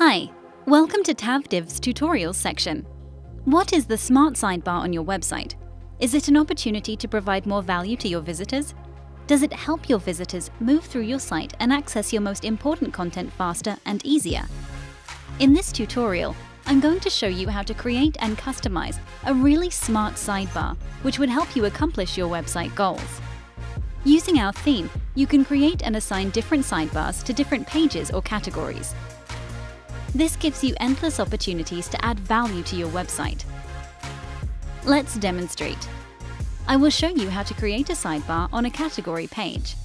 Hi, welcome to TavDiv's tutorials section. What is the smart sidebar on your website? Is it an opportunity to provide more value to your visitors? Does it help your visitors move through your site and access your most important content faster and easier? In this tutorial, I'm going to show you how to create and customize a really smart sidebar, which would help you accomplish your website goals. Using our theme, you can create and assign different sidebars to different pages or categories. This gives you endless opportunities to add value to your website. Let's demonstrate. I will show you how to create a sidebar on a category page.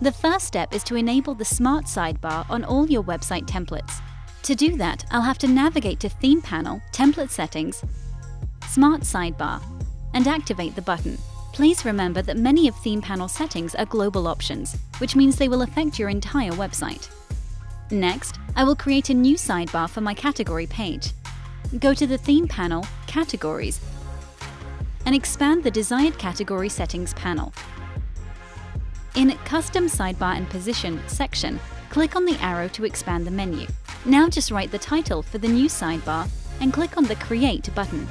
The first step is to enable the smart sidebar on all your website templates. To do that, I'll have to navigate to Theme Panel, Template Settings, Smart Sidebar, and activate the button. Please remember that many of Theme Panel settings are global options, which means they will affect your entire website. Next, I will create a new sidebar for my category page. Go to the Theme Panel, Categories, and expand the desired category settings panel. In Custom Sidebar and Position section, click on the arrow to expand the menu. Now just write the title for the new sidebar and click on the Create button.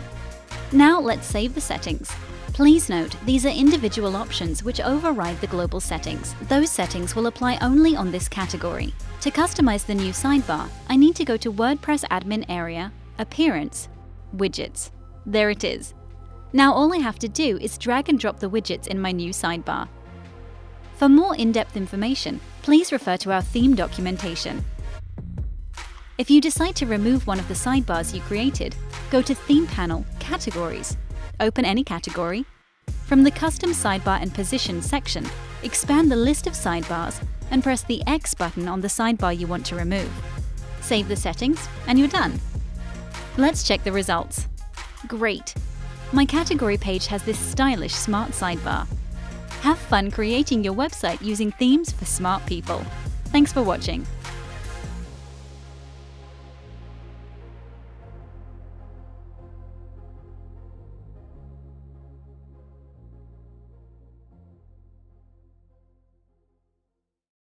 Now let's save the settings. Please note, these are individual options which override the global settings. Those settings will apply only on this category. To customize the new sidebar, I need to go to WordPress Admin Area, Appearance, Widgets. There it is. Now all I have to do is drag and drop the widgets in my new sidebar. For more in-depth information, please refer to our theme documentation. If you decide to remove one of the sidebars you created, go to Theme Panel, Categories. Open any category. From the Custom Sidebar and Position section, expand the list of sidebars and press the X button on the sidebar you want to remove. Save the settings and you're done. Let's check the results. Great! My category page has this stylish smart sidebar. Have fun creating your website using themes for smart people. Thanks for watching.